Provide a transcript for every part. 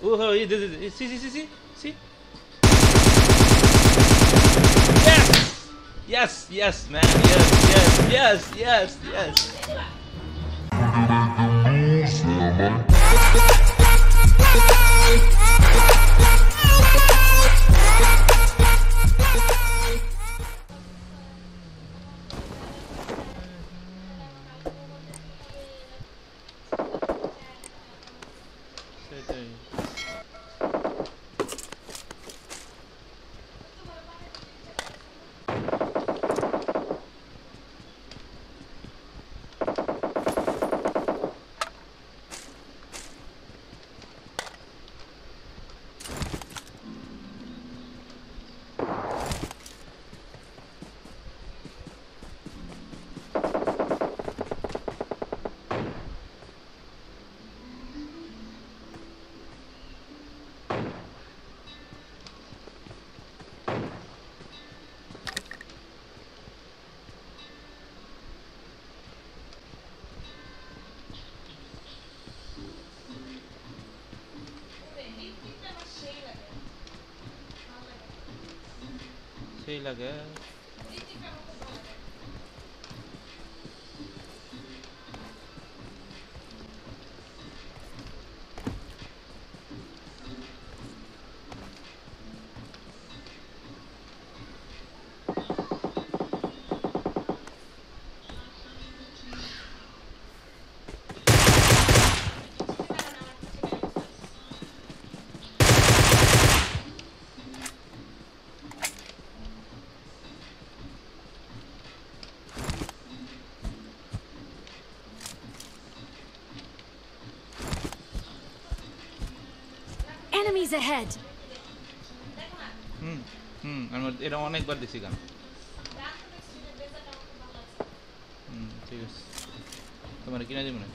See? Yes! Yes, yes, man. Yes, yes, yes, yes, yes. Sei lá, é. Enemies ahead. Era onekbar desi gan. ঠিক আছে। তোমার কিনা দিমু না।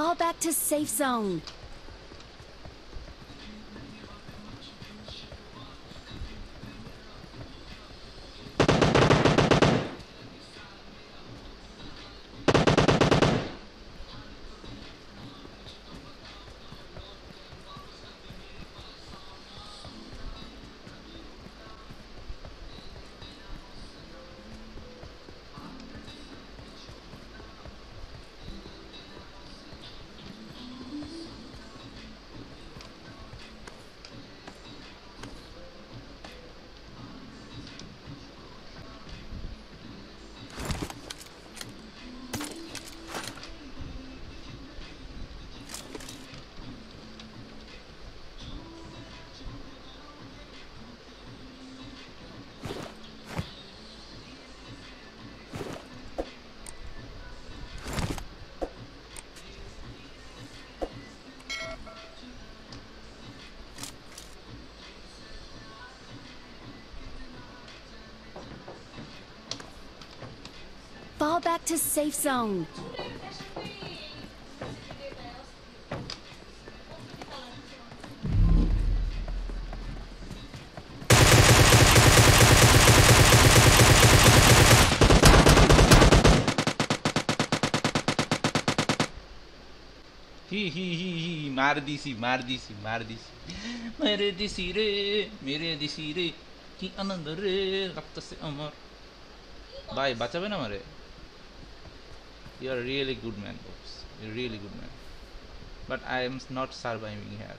Fall back to safe zone. Fall back to safe zone. मेरे दिसी रे की आनंद रे रक्त से अमर भाई बचा बना हमारे you are a really good man Oops. You're a really good man but I am not surviving here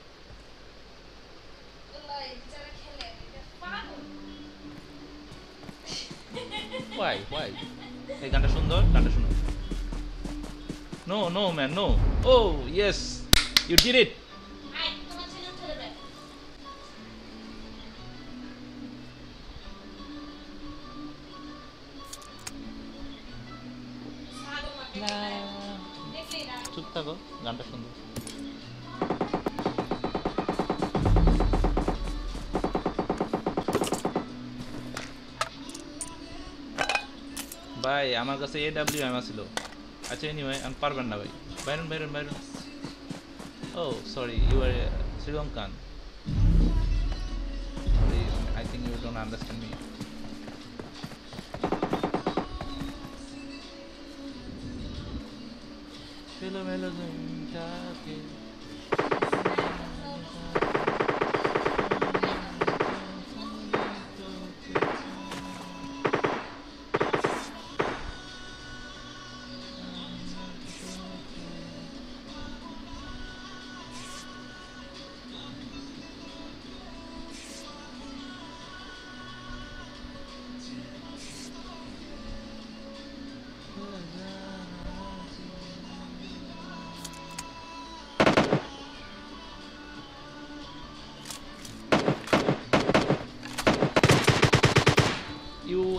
why hey ganta sundor no man no oh yes You did it. Chuptago, ganta sundor. Bye. Amar kache AWM asilo. Acha anyway, am parben na bhai. Byron. Oh, sorry, you are Sri Lankan. I think you don't understand me.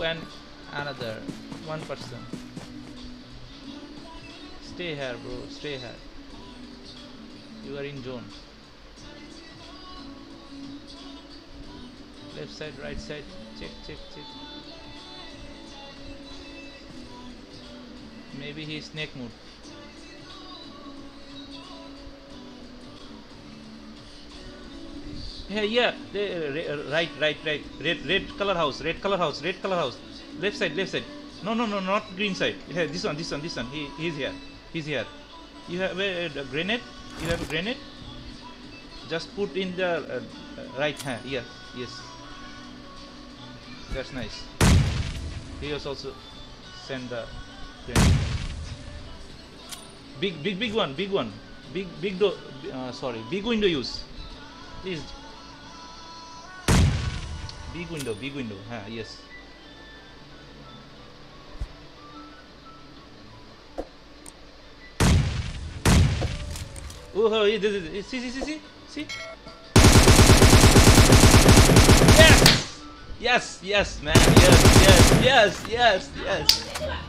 And another one person stay here bro stay here you are in zone left side right side check maybe he is snake mode Hey, yeah, right. Red color house. Left side. No, not green side. Hey, this one. He's here. You have a grenade. Just put in the right hand. Yeah, yes. That's nice. He has also sent the grenade. Big one. Big door. Big window use. Please. Big window. Huh, yes. Oh, this. See. Yes, man. Yes.